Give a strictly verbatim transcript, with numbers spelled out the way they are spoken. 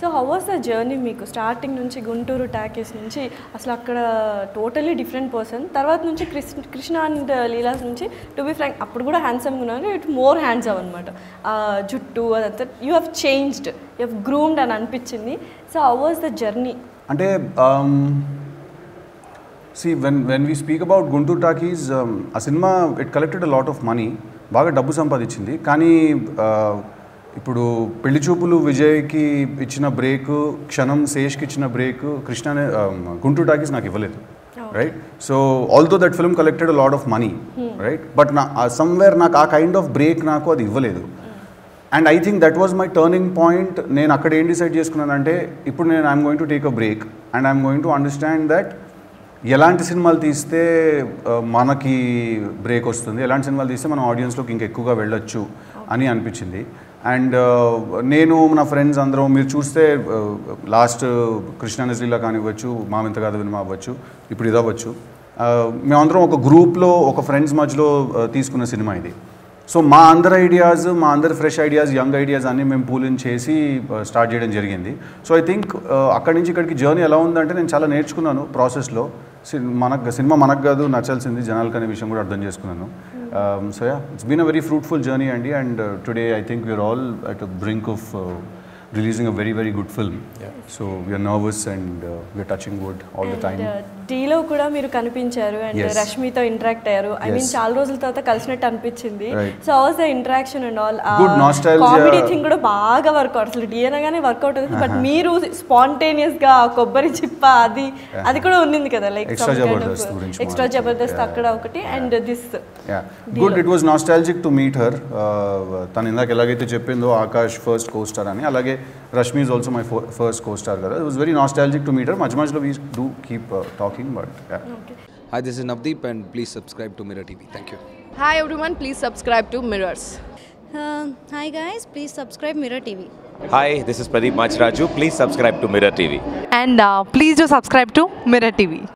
So how was the journey, Miku? Starting nunchi Guntur Takis nunchi asla akkada totally different person. Taruvata nunchi Krishna and Leelas nunchi, to be frank, appudu kuda handsome ga unnaru, it more handsome anamata. Uh, juttu adantha you have changed, you have groomed and anpichindi. So how was the journey? Ante um see when when we speak about Guntur Takis, um, a cinema, it collected a lot of money, baga dabbu sampadinchindi, kani uh, ఇప్పుడు పెళ్లి చూపులు విజయ్కి ఇచ్చిన break, క్షణం శేష్కి ఇచ్చిన break Krishna Guntur talkies నాకు ఇవ్వలేదు, right? So although that film collected lot of money, right? But నా సమ్వేర్ నాకు ఆ కైండ్ ఆఫ్ బ్రేక్ నాకు అది ఇవ్వలేదు. And I think that was my turning point. నేను అక్కడ ఏం డిసైడ్ చేసుకున్నానంటే, ఇప్పుడు నేను I'm going to take a break and I'm going to understand that ఎలాంటి సినిమాలు తీస్తే మనకి బ్రేక్ వస్తుంది, ఎలాంటి సినిమాలు తీస్తే మనం ఆడియన్స్లోకి ఇంకెక్కువగా వెళ్ళొచ్చు అని అనిపించింది. అండ్ నేను నా ఫ్రెండ్స్ అందరం, మీరు చూస్తే లాస్ట్ కృష్ణ నిజలీలా కానివ్వచ్చు, మామింత కాదు వినమా అవ్వచ్చు, ఇప్పుడు ఇది అవ్వచ్చు, మేమందరం ఒక గ్రూప్లో ఒక ఫ్రెండ్స్ మధ్యలో తీసుకున్న సినిమా ఇది. సో మా అందరి ఐడియాస్, మా అందరి ఫ్రెష్ ఐడియాస్, యంగ్ ఐడియాస్ అన్నీ మేము పూలింగ్ చేసి స్టార్ట్ చేయడం జరిగింది. సో ఐ థింక్ అక్కడి నుంచి ఇక్కడికి జర్నీ ఎలా ఉందంటే, నేను చాలా నేర్చుకున్నాను ప్రాసెస్లో. మనకు సినిమా మనకు కాదు నచ్చాల్సింది జనాలకనే విషయం కూడా అర్థం చేసుకున్నాను. So ya, it's been a very fruitful journey అండి. And today I think we're all at a brink of releasing a very very good film, yeah. So we are nervous and uh, we are touching wood all and, the time. And Deelo kuda meeru kanipincharu and yes. Rashmi tho interact ayyaru. I yes. mean chaala rojulu tarvata kalsinattu anpichindi. Right. So how was the interaction and all? Good uh, nostalgia. Comedy thing kuda baaga work out, asalu D N A gaane work out avuthundi. But meeru spontaneous ga kobbari chippa adi adi kuda undindi kada, like extra jabardast gurinchi, extra jabardast akkada okati and this. Yeah. Good, it was nostalgic to meet her. Tanu indaka elagaithe cheppindo Akash first co-star ani, alage Rashmi is also my first co-star girl. It was very nostalgic to meet her. Much much love. We do keep uh, talking, but yeah. Okay. Hi, this is Navdeep, and please subscribe to Mirror T V. Thank you. Hi everyone, please subscribe to Mirrors. Uh, hi guys, please subscribe Mirror T V. Hi, this is Pradeep Majraju. Please subscribe to Mirror T V. And uh, please do subscribe to Mirror T V.